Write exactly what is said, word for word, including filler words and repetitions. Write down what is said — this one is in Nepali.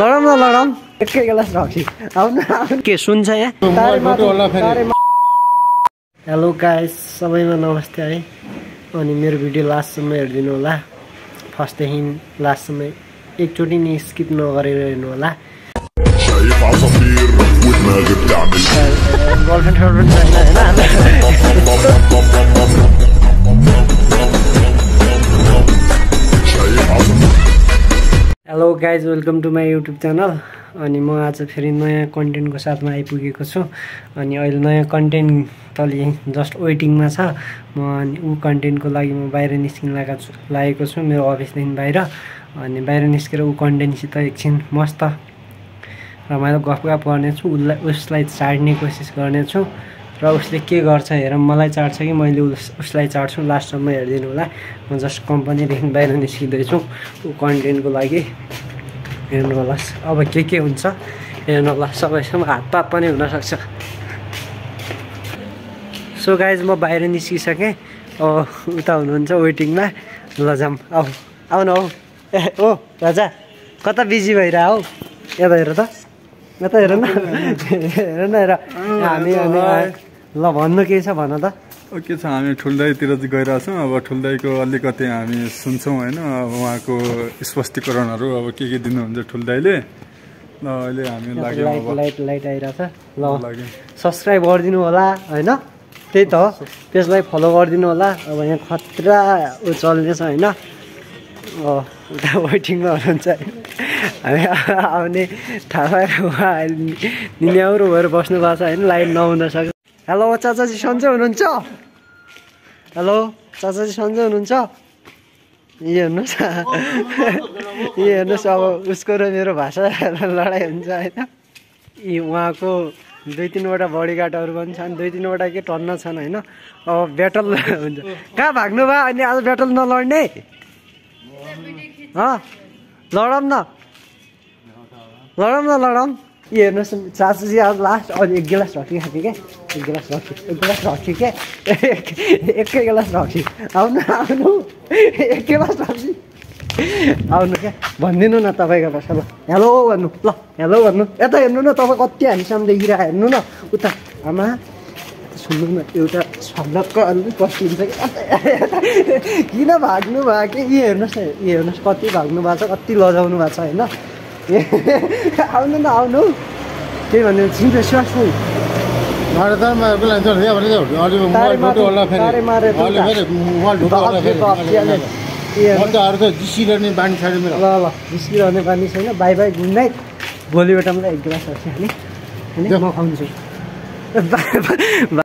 लडम न लडम एकै ग्लास रक्सी आउन के सुन्छ यहाँ हेलो गाइस सबैमा नमस्ते है अनि मेरो भिडियो लास्टसम्म हेर्दिनु होला फर्स्ट देखि लास्टसम्म एकचोटी नि स्किप नगरेर हेर्नु होला गर्लफ्रेन्ड गर्लफ्रेन्ड छैन हैन hello guys welcome to my YouTube channel अनि म आज फेरि नयाँ कन्टेन्टको साथमा आइपुगेको छु अनि अहिले नयाँ कन्टेन्ट तले जस्ट वेटिङमा छ म अनि उ कन्टेन्टको लागि म बाहिर निस्किन लागेको छु मेरो अफिसदेखि बाहिर अनि बाहिर निस्केर उ कन्टेन्टसित एकछिन मस्त रमाइलो गफगाफ गर्नेछु उसलाई उसलाई चाड्ने कोसिस गर्नेछु र उसले के गर्छ हेर मलाई चाट्छ कि मैले उसलाई चाट्छु लास्टसम्म हेर्दिनु होला म जस्ट कम्पनीदेखि बाहिर निस्किँदैछु ऊ कन्टेन्टको लागि हेर्नु होला अब के के हुन्छ हेर्नु होला सबैसँग हातपात पनि हुनसक्छ सो गाइज म बाहिर निस्किसकेँ अब उता हुनुहुन्छ वेटिङमा ल जाम आऊ आउन हौ ए ओ राजा कता बिजी भइरह हौ यता हेर त यता हेर न हेर न हेर हामी हामी ल भन्नु के छ भन त के छ हामी ठुल्दाईतिर गइरहेछौँ अब ठुल्दाईको अलिकति हामी सुन्छौँ होइन अब उहाँको स्पष्टीकरणहरू अब के के दिनुहुन्छ ठुल्दाईले ल अहिले हामी लाग्यो लाइट लाइट आइरहेछ ल सब्स्क्राइब गरिदिनु होला होइन त्यही त त्यसलाई फलो गरिदिनु होला अब यहाँ खतरा चल्दैछ होइन उता वेटिङमा हुनुहुन्छ हामी आउने थाहा पाएर उहाँ न्याउरो भएर बस्नु भएको छ होइन लाइट नहुन सक्छ हेलो चाचाजी सन्चै हुनुहुन्छ हेलो चाचाजी सन्चै हुनुहुन्छ यी हेर्नुहोस् यी हेर्नुहोस् अब उसको र मेरो भाषा लडाइँ हुन्छ होइन यी उहाँको दुई तिनवटा बडीगार्डहरू पनि छन् दुई तिनवटा के टन्न छन् होइन अब ब्याटल हुन्छ कहाँ भाग्नु भयो अनि आज ब्याटल नलड्ने लडम न लडम न लडम ये हेर्नुहोस् चाचुजी आज लास्ट अनि एक गिलास रक्सी खाने क्या एक गिलास रक्सी एक गिलास रक्सी क्या एकै गिलास रक्सी आउनु आउनु एक गिलास रक्सी आउनु क्या भनिदिनु न तपाईँको भाषा ल हेलो भन्नु ल हेलो भन्नु यता हेर्नु न तपाईँ कति हामीसम्म देखिरहेको हेर्नु न उता आमा सुन्नु न एउटा शब्दको अलि कस्तो हुन्छ कि किन भाग्नु भयो कि यी हेर्नुहोस् न यी हेर्नुहोस् कति भाग्नु भएको छ कति लजाउनु भएको छ होइन आउनु न आउनु त्यही भन्नु छिन्छु स्वास्नी जिसिरहने बानी छैन ल ल जिसिरहने बानी छैन बाई बाई गुड नाइट भोलिबाट मलाई एक गिलास रक्सी खाने म खुवाउँछु